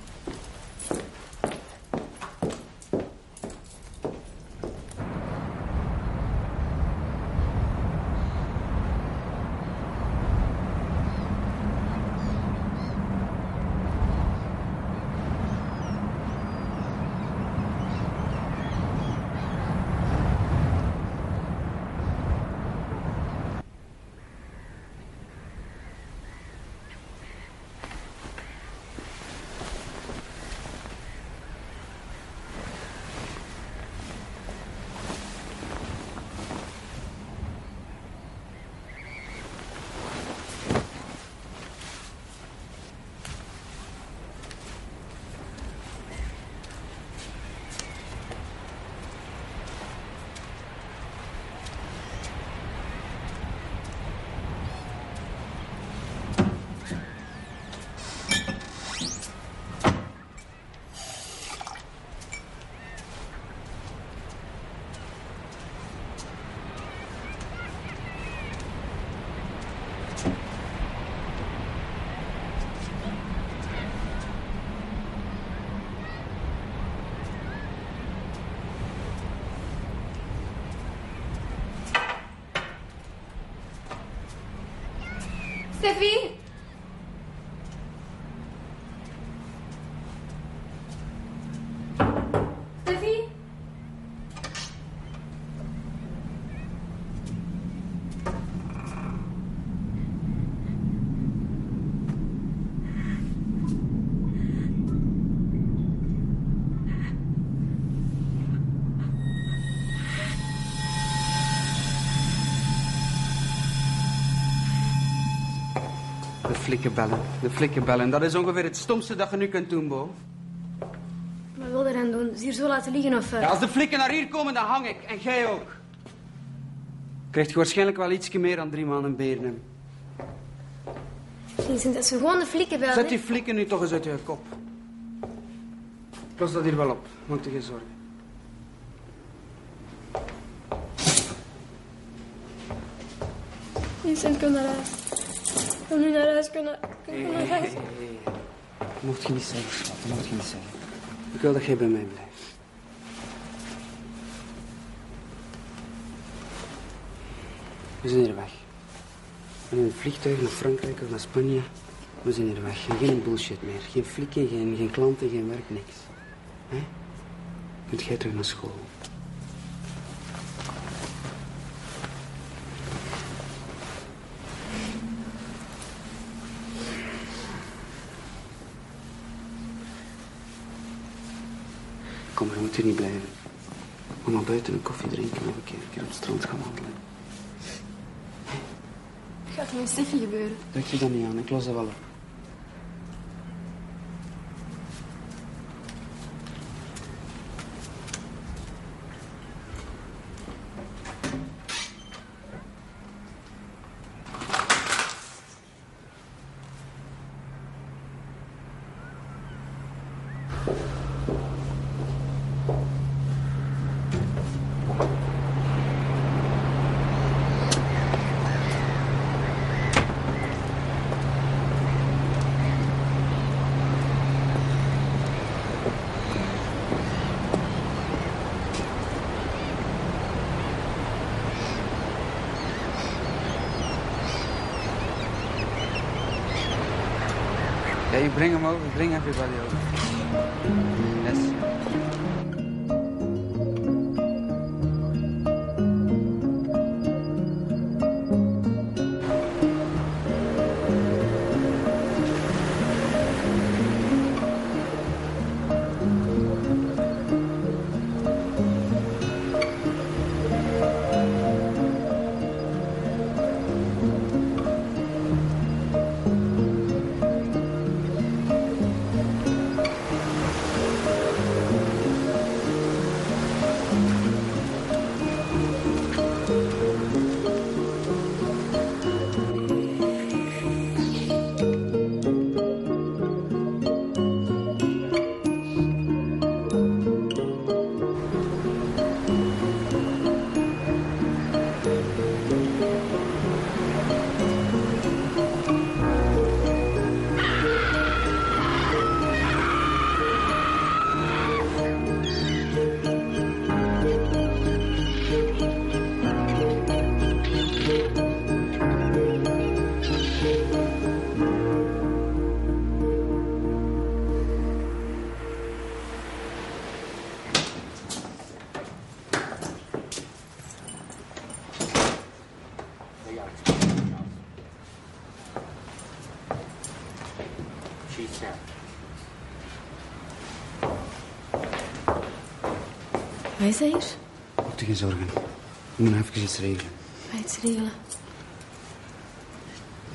with me? Cliffy? De flikkenbellen, de flikkenbellen. Dat is ongeveer het stomste dat je nu kunt doen, Bo. Wat wil je dan doen? Is hier zo laten liggen of... Uh... Ja, als de flikken naar hier komen, dan hang ik. En jij ook. Krijgt je waarschijnlijk wel ietsje meer dan drie maanden beren. Vincent, dat zijn gewoon de flikkenbellen. Zet die flikken nu toch eens uit je kop. Los dat hier wel op. Maak je geen zorgen. Vincent, kom naar huis. Ik wil nu naar huis kunnen. kunnen hey, hey, hey, hey. Mocht je niet zeggen, schat. Dat mocht je niet zeggen. Ik wil dat jij bij mij blijft. We zijn hier weg. En in een vliegtuig naar Frankrijk of naar Spanje. We zijn hier weg. En geen bullshit meer. Geen flikken, geen, geen klanten, geen werk, niks. He? Kunt jij terug naar school? Kom, we moeten hier niet blijven. We gaan buiten een koffie drinken of een keer, een keer op het strand gaan wandelen. Wat gaat er met Steffi gebeuren? Druk je dat niet aan, ik los dat wel op. Yeah, you bring them over, you bring everybody over. Yes. Wat is dat hier? Moet je geen zorgen. Ik moet even iets regelen. Wat iets regelen?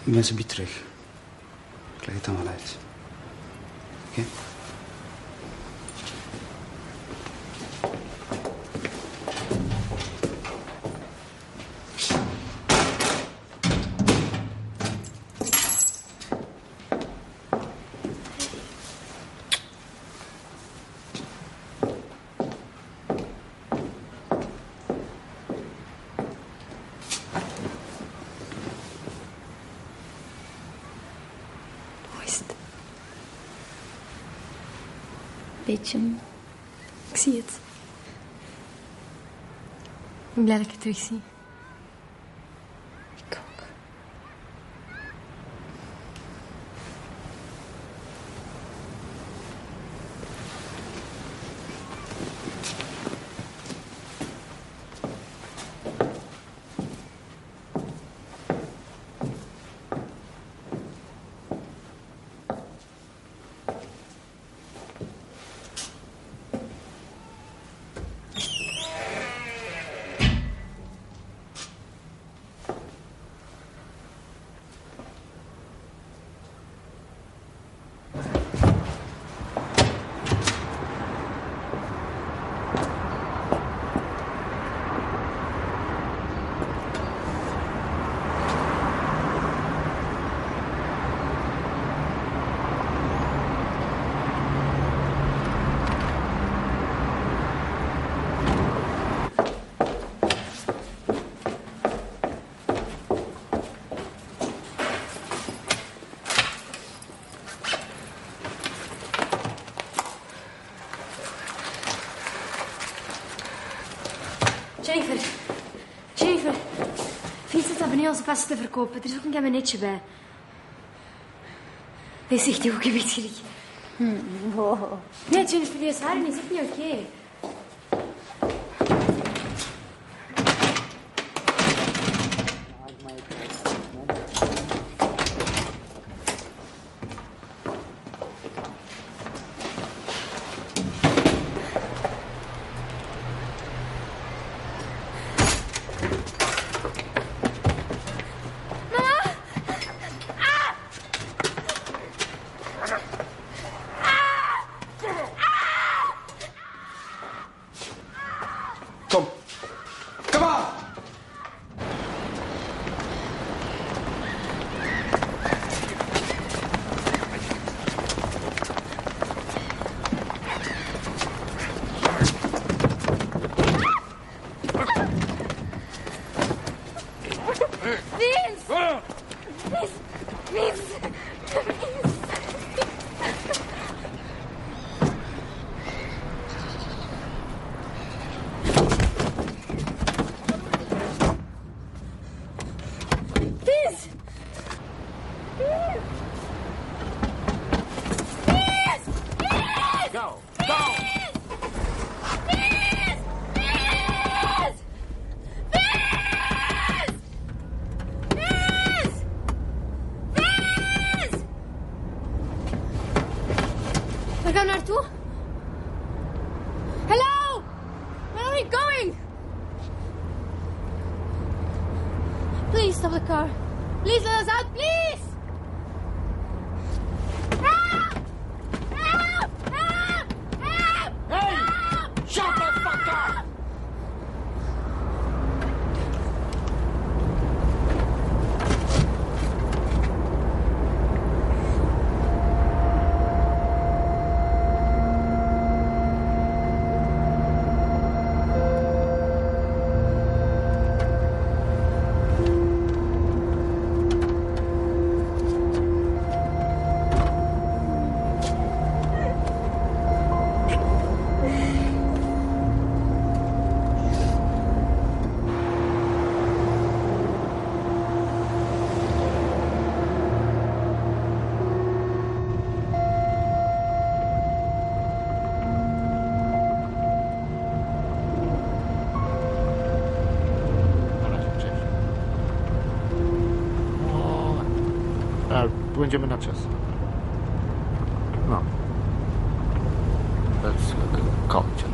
Ik ben ze bij terug. Ik leg het dan wel uit. Oké? Okay? Ik zie het. Ik ben blij dat ik je terug zie. Ik ook. Jennifer, Jennifer, Vincent had beneden onze passen te verkopen. Er is ook een kabinetje bij. Hij zegt die ook een beetje gek. Wow. Nee, Jennifer, die is haar niet. Is niet oké. Okay. Będziemy na czas. No. Let's go. Okay.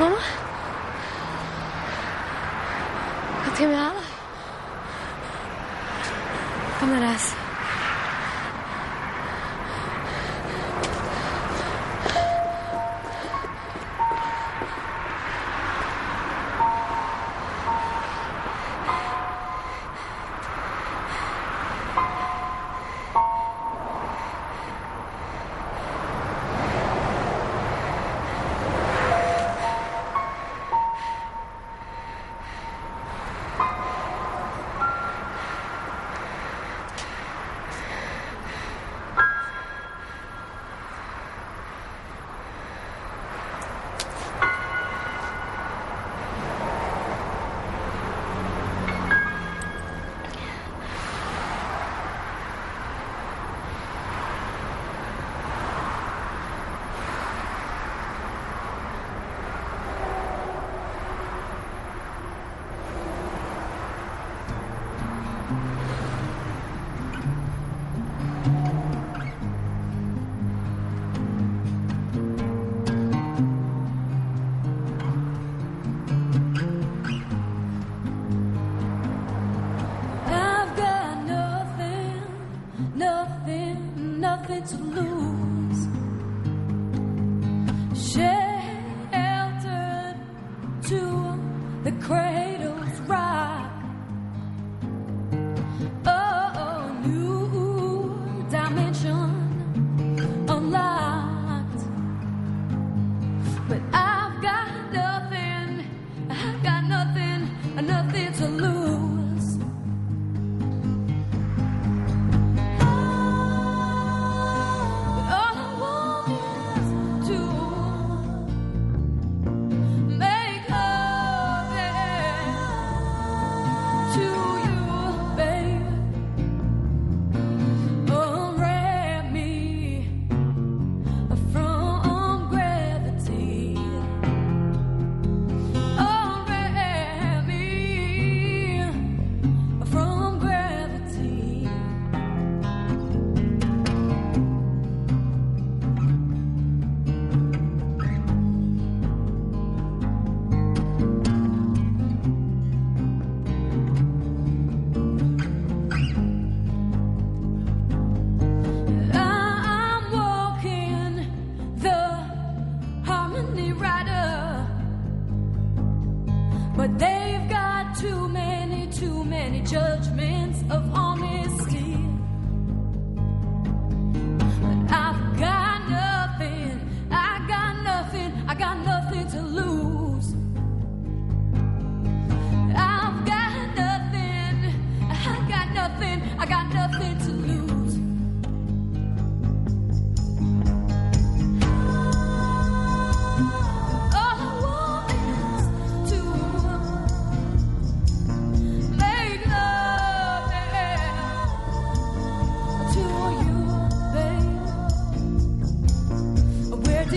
Mamá, ¿usted me ama? Amarás.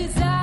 Desire.